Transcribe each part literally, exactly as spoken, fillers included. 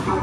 She said,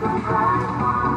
"Don't cry for me."